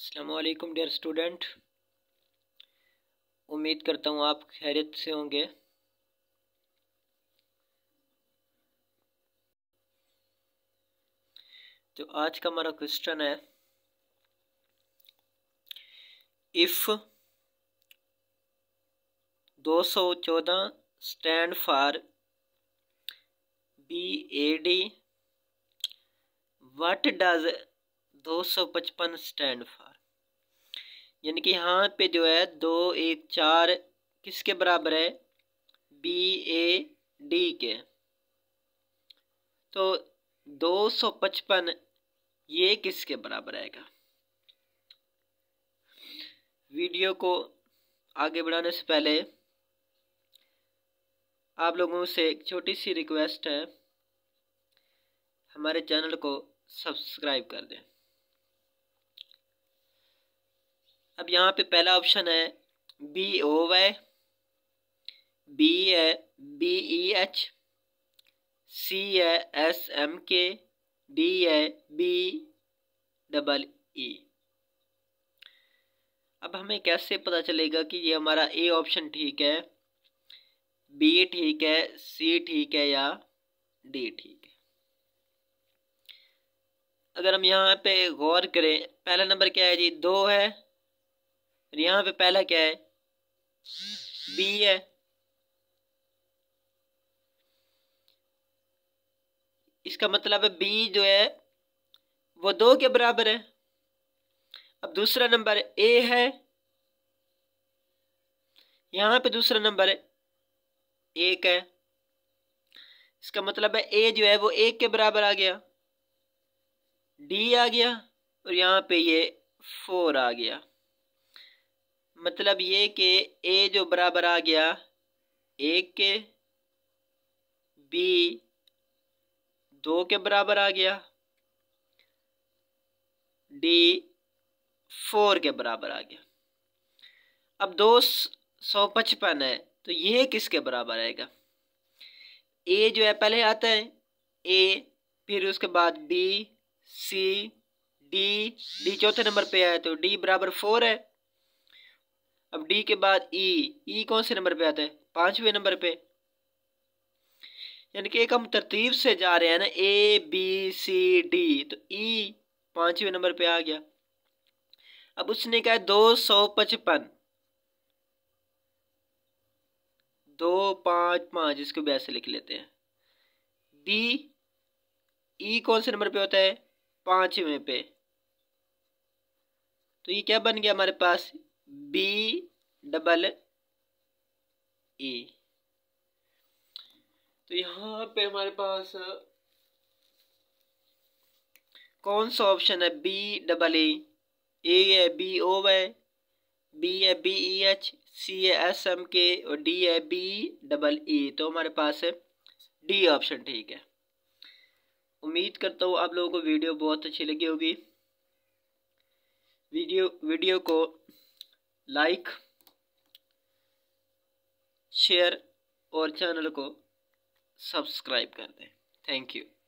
अस्सलामुअलैकुम dear student, उम्मीद करता हूँ आप खैरियत से होंगे। तो आज का हमारा क्वेश्चन है if 214 stand for BAD, what does 255 stand for. यानी कि यहाँ पे जो है 214 किसके बराबर है? BAD के। तो 255 ये किसके बराबर आएगा? वीडियो को आगे बढ़ाने से पहले आप लोगों से एक छोटी सी रिक्वेस्ट है, हमारे चैनल को सब्सक्राइब कर दें। अब यहाँ पे पहला ऑप्शन है BOY, B है BEH, C है SMK, D है BEE। अब हमें कैसे पता चलेगा कि ये हमारा A ऑप्शन ठीक है, B ठीक है, C ठीक है या D ठीक है? अगर हम यहाँ पे गौर करें, पहला नंबर क्या है जी? 2 है और यहाँ पे पहला क्या है? B है। इसका मतलब है B जो है वो 2 के बराबर है। अब दूसरा नंबर A है, यहाँ पे दूसरा नंबर 1 है। इसका मतलब है A जो है वो 1 के बराबर आ गया, D आ गया और यहाँ पे ये 4 आ गया। मतलब ये कि A जो बराबर आ गया 1 के, B 2 के बराबर आ गया, D 4 के बराबर आ गया। अब 255 है तो ये किसके बराबर आएगा? A जो है पहले आता है A, फिर उसके बाद B, C, D चौथे नंबर पे आया तो D बराबर 4 है। अब D के बाद E कौन से नंबर पे आता है? 5वें नंबर पे। यानी कि एक हम तरतीब से जा रहे हैं ना, A B C D, तो E 5वें नंबर पे आ गया। अब उसने कहा 255, 2 5 5, इसको भी ऐसे लिख लेते हैं। D E कौन से नंबर पे होता है? 5वें पे। तो ये क्या बन गया हमारे पास? BEE। तो यहाँ पे हमारे पास कौन सा ऑप्शन है? BEE। A है BOY, B है BEH, C है SMK और D है BEE। तो हमारे पास है D ऑप्शन ठीक है। उम्मीद करता हूँ आप लोगों को वीडियो बहुत अच्छी लगी होगी। वीडियो को लाइक, शेयर और चैनल को सब्सक्राइब कर दें। Thank you.